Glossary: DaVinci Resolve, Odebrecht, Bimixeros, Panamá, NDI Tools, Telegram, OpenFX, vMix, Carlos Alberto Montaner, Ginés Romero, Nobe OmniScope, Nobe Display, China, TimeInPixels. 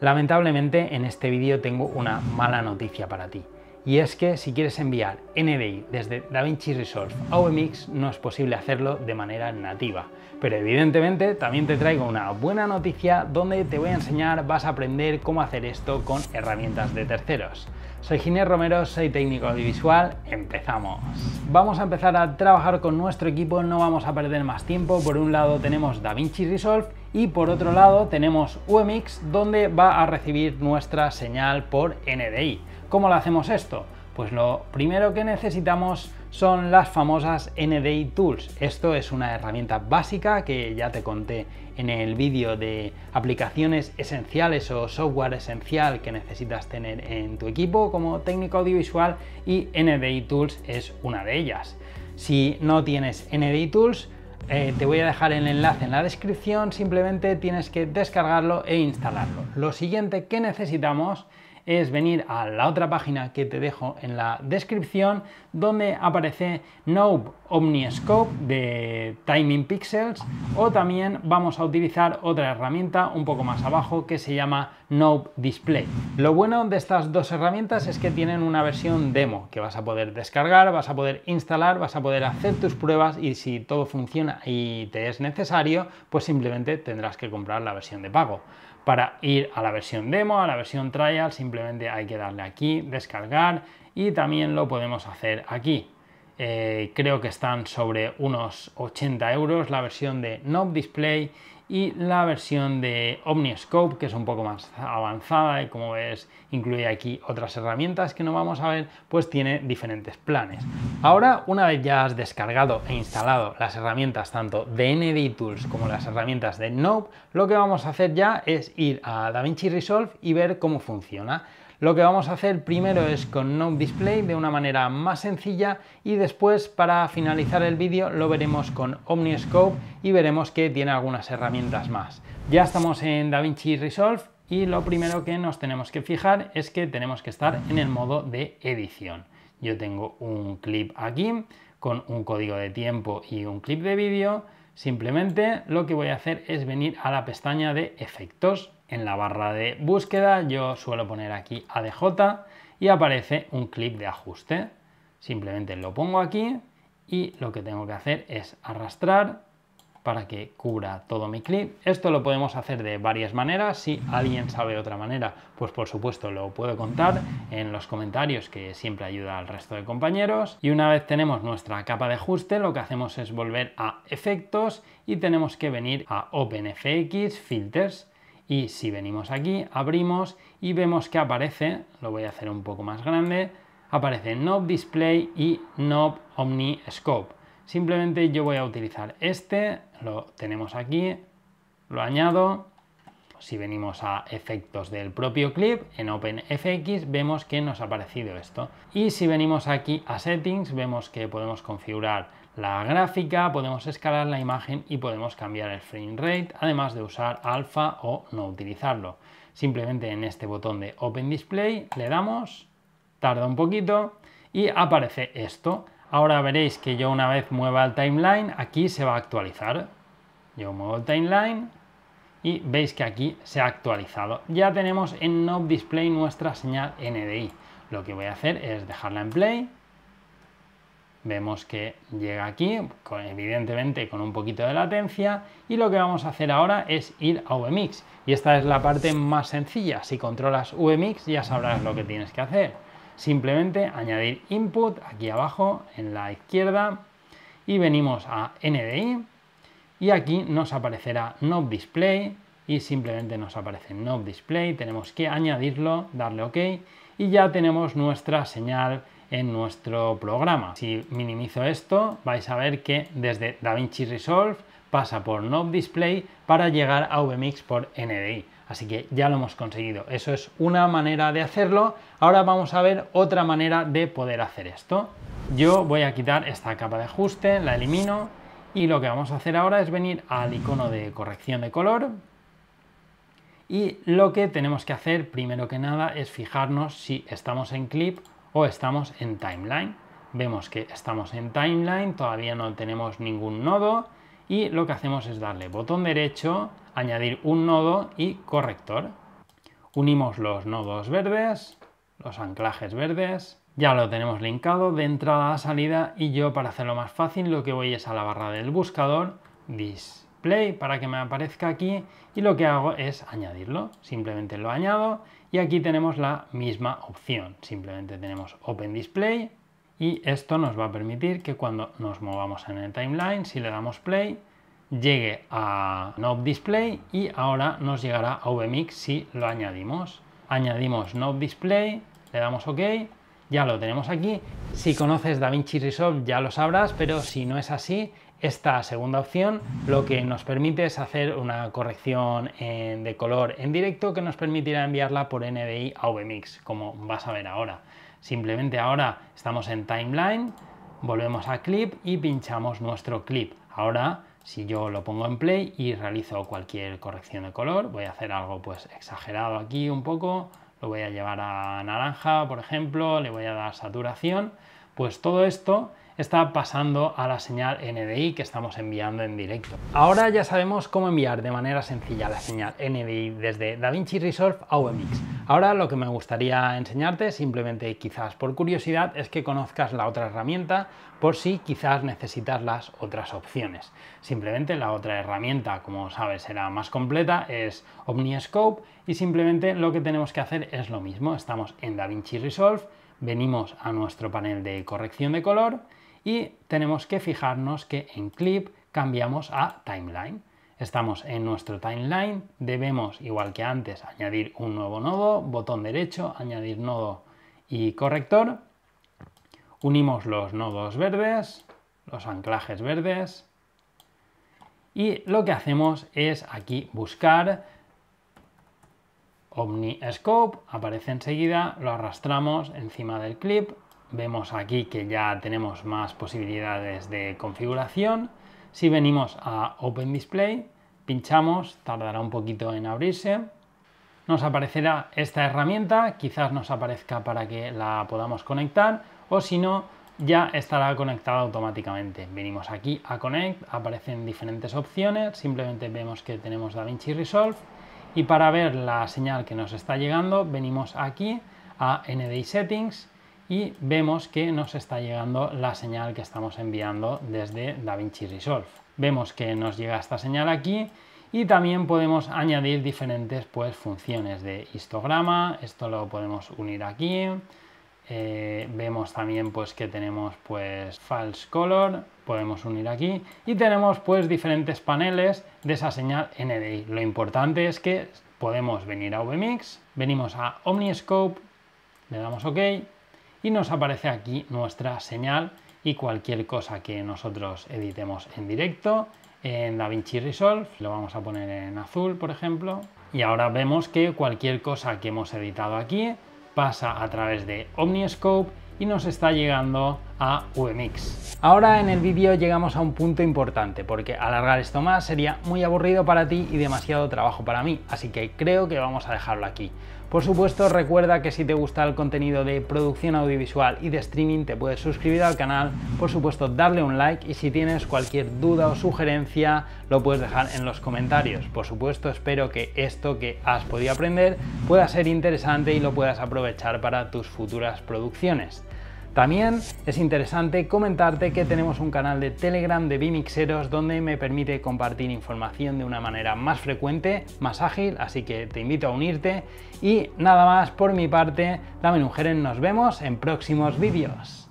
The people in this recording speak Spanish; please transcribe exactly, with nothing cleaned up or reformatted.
Lamentablemente en este vídeo tengo una mala noticia para ti, y es que si quieres enviar N D I desde DaVinci Resolve a vMix no es posible hacerlo de manera nativa. Pero evidentemente también te traigo una buena noticia donde te voy a enseñar, vas a aprender cómo hacer esto con herramientas de terceros. Soy Ginés Romero, soy técnico audiovisual, empezamos. Vamos a empezar a trabajar con nuestro equipo, no vamos a perder más tiempo. Por un lado tenemos DaVinci Resolve y por otro lado tenemos vMix, donde va a recibir nuestra señal por N D I. ¿Cómo lo hacemos esto? Pues lo primero que necesitamos son las famosas N D I Tools. Esto es una herramienta básica que ya te conté en el vídeo de aplicaciones esenciales o software esencial que necesitas tener en tu equipo como técnico audiovisual, y N D I Tools es una de ellas. Si no tienes N D I Tools, eh, te voy a dejar el enlace en la descripción, simplemente tienes que descargarlo e instalarlo. Lo siguiente que necesitamos es venir a la otra página que te dejo en la descripción, donde aparece Nobe OmniScope de TimeInPixels, o también vamos a utilizar otra herramienta un poco más abajo que se llama Nobe Display. Lo bueno de estas dos herramientas es que tienen una versión demo que vas a poder descargar, vas a poder instalar, vas a poder hacer tus pruebas, y si todo funciona y te es necesario, pues simplemente tendrás que comprar la versión de pago. Para ir a la versión demo, a la versión trial, simplemente hay que darle aquí, descargar, y también lo podemos hacer aquí. Eh, creo que están sobre unos ochenta euros la versión de Nobe Display, y la versión de OmniScope, que es un poco más avanzada y como ves incluye aquí otras herramientas que no vamos a ver, pues tiene diferentes planes. Ahora, una vez ya has descargado e instalado las herramientas tanto de N D I Tools como las herramientas de Nobe, lo que vamos a hacer ya es ir a DaVinci Resolve y ver cómo funciona. Lo que vamos a hacer primero es con Nobe Display de una manera más sencilla, y después, para finalizar el vídeo, lo veremos con OmniScope y veremos que tiene algunas herramientas más. Ya estamos en DaVinci Resolve y lo primero que nos tenemos que fijar es que tenemos que estar en el modo de edición. Yo tengo un clip aquí con un código de tiempo y un clip de vídeo. Simplemente lo que voy a hacer es venir a la pestaña de efectos. En la barra de búsqueda yo suelo poner aquí A D J y aparece un clip de ajuste. Simplemente lo pongo aquí y lo que tengo que hacer es arrastrar para que cubra todo mi clip. Esto lo podemos hacer de varias maneras. Si alguien sabe otra manera, pues por supuesto lo puedo contar en los comentarios, que siempre ayuda al resto de compañeros. Y una vez tenemos nuestra capa de ajuste, lo que hacemos es volver a efectos y tenemos que venir a OpenFX, filters. Y si venimos aquí, abrimos y vemos que aparece, lo voy a hacer un poco más grande, aparece Nobe Display y Nobe OmniScope. Simplemente yo voy a utilizar este, lo tenemos aquí, lo añado. Si venimos a efectos del propio clip, en OpenFX vemos que nos ha aparecido esto. Y si venimos aquí a settings, vemos que podemos configurar la gráfica, podemos escalar la imagen y podemos cambiar el frame rate, además de usar alfa o no utilizarlo. Simplemente en este botón de Open Display le damos, tarda un poquito y aparece esto. Ahora veréis que yo, una vez mueva el timeline, aquí se va a actualizar. Yo muevo el timeline y veis que aquí se ha actualizado. Ya tenemos en Nobe Display nuestra señal N D I. Lo que voy a hacer es dejarla en play. Vemos que llega aquí, con, evidentemente con un poquito de latencia, y lo que vamos a hacer ahora es ir a vMix. Y esta es la parte más sencilla. Si controlas vMix ya sabrás lo que tienes que hacer. Simplemente añadir input aquí abajo en la izquierda y venimos a N D I y aquí nos aparecerá Nobe Display y simplemente nos aparece Nobe Display. Tenemos que añadirlo, darle OK y ya tenemos nuestra señal en nuestro programa. Si minimizo esto, vais a ver que desde DaVinci Resolve pasa por Nobe Display para llegar a vMix por N D I. Así que ya lo hemos conseguido. Eso es una manera de hacerlo. Ahora vamos a ver otra manera de poder hacer esto. Yo voy a quitar esta capa de ajuste, la elimino y lo que vamos a hacer ahora es venir al icono de corrección de color. Y lo que tenemos que hacer primero que nada es fijarnos si estamos en clip o estamos en timeline. Vemos que estamos en timeline, todavía no tenemos ningún nodo y lo que hacemos es darle botón derecho, añadir un nodo y corrector. Unimos los nodos verdes, los anclajes verdes. Ya lo tenemos linkado de entrada a salida, y yo, para hacerlo más fácil, lo que voy es a la barra del buscador, display, para que me aparezca aquí, y lo que hago es añadirlo. Simplemente lo añado y aquí tenemos la misma opción. Simplemente tenemos Open Display y esto nos va a permitir que cuando nos movamos en el timeline, si le damos play, llegue a Nobe Display y ahora nos llegará a vMix si lo añadimos. Añadimos Nobe Display, le damos OK, ya lo tenemos aquí. Si conoces DaVinci Resolve ya lo sabrás, pero si no es así, esta segunda opción lo que nos permite es hacer una corrección en, de color en directo, que nos permitirá enviarla por N D I a vMix, como vas a ver ahora. Simplemente ahora estamos en timeline, volvemos a clip y pinchamos nuestro clip. Ahora, si yo lo pongo en play y realizo cualquier corrección de color, voy a hacer algo pues exagerado aquí un poco, lo voy a llevar a naranja, por ejemplo, le voy a dar saturación, pues todo esto está pasando a la señal N D I que estamos enviando en directo. Ahora ya sabemos cómo enviar de manera sencilla la señal N D I desde DaVinci Resolve a vMix. Ahora lo que me gustaría enseñarte, simplemente quizás por curiosidad, es que conozcas la otra herramienta por si quizás necesitas las otras opciones. Simplemente la otra herramienta, como sabes, será más completa, es OmniScope, y simplemente lo que tenemos que hacer es lo mismo. Estamos en DaVinci Resolve, venimos a nuestro panel de corrección de color y tenemos que fijarnos que en clip cambiamos a timeline. Estamos en nuestro timeline, debemos, igual que antes, añadir un nuevo nodo, botón derecho, añadir nodo y corrector. Unimos los nodos verdes, los anclajes verdes, y lo que hacemos es aquí buscar OmniScope, aparece enseguida, lo arrastramos encima del clip. Vemos aquí que ya tenemos más posibilidades de configuración. Si venimos a Open Display, pinchamos, tardará un poquito en abrirse. Nos aparecerá esta herramienta, quizás nos aparezca para que la podamos conectar, o si no, ya estará conectada automáticamente. Venimos aquí a Connect, aparecen diferentes opciones, simplemente vemos que tenemos DaVinci Resolve y para ver la señal que nos está llegando, venimos aquí a N D I Settings y vemos que nos está llegando la señal que estamos enviando desde DaVinci Resolve. Vemos que nos llega esta señal aquí y también podemos añadir diferentes pues, funciones de histograma. Esto lo podemos unir aquí. Eh, vemos también pues, que tenemos pues, false color, podemos unir aquí. Y tenemos pues, diferentes paneles de esa señal N D I. Lo importante es que podemos venir a vMix, venimos a OmniScope, le damos OK. Y nos aparece aquí nuestra señal y cualquier cosa que nosotros editemos en directo en DaVinci Resolve, lo vamos a poner en azul, por ejemplo. Y ahora vemos que cualquier cosa que hemos editado aquí pasa a través de OmniScope y nos está llegando a vMix. Ahora en el vídeo llegamos a un punto importante, porque alargar esto más sería muy aburrido para ti y demasiado trabajo para mí, así que creo que vamos a dejarlo aquí. Por supuesto, recuerda que si te gusta el contenido de producción audiovisual y de streaming, te puedes suscribir al canal, por supuesto darle un like, y si tienes cualquier duda o sugerencia lo puedes dejar en los comentarios. Por supuesto, espero que esto que has podido aprender pueda ser interesante y lo puedas aprovechar para tus futuras producciones. También es interesante comentarte que tenemos un canal de Telegram de Bimixeros donde me permite compartir información de una manera más frecuente, más ágil, así que te invito a unirte. Y nada más por mi parte, dame un jeren, nos vemos en próximos vídeos.